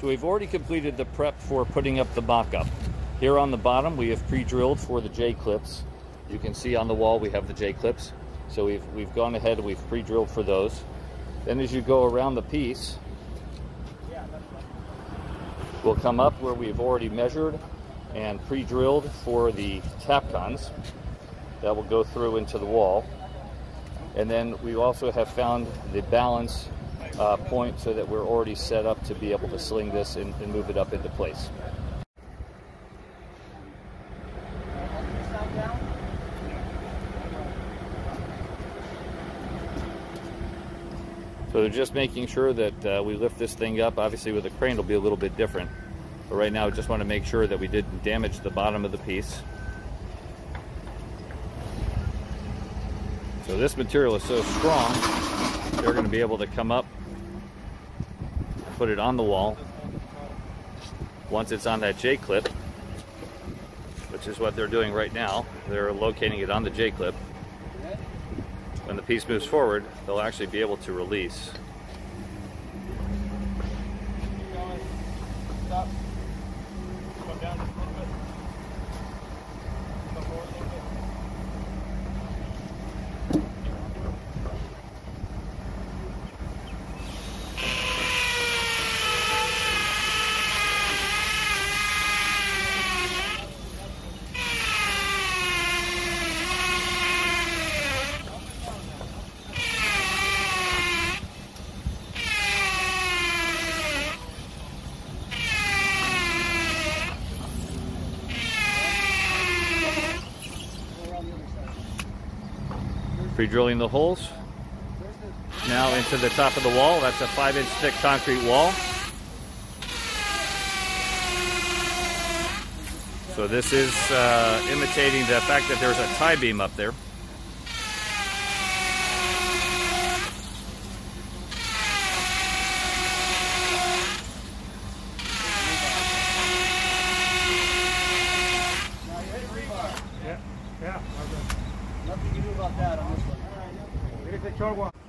So we've already completed the prep for putting up the mock-up. Here on the bottom, we have pre-drilled for the J-clips. You can see on the wall we have the J-clips. So we've gone ahead and we've pre-drilled for those. Then as you go around the piece, we'll come up where we've already measured and pre-drilled for the tapcons. That will go through into the wall. And then we also have found the balance point so that we're already set up to be able to sling this and move it up into place. So they're just making sure that we lift this thing up. Obviously with a crane it'll be a little bit different, but right now we just want to make sure that we didn't damage the bottom of the piece. So this material is so strong, they're going to be able to come up, put it on the wall. Once it's on that J-clip, which is what they're doing right now, they're locating it on the J-clip. When the piece moves forward, they'll actually be able to release. Pre-drilling the holes now into the top of the wall. That's a 5-inch thick concrete wall. So this is imitating the fact that there's a tie beam up there. Nothing you do about that on this one.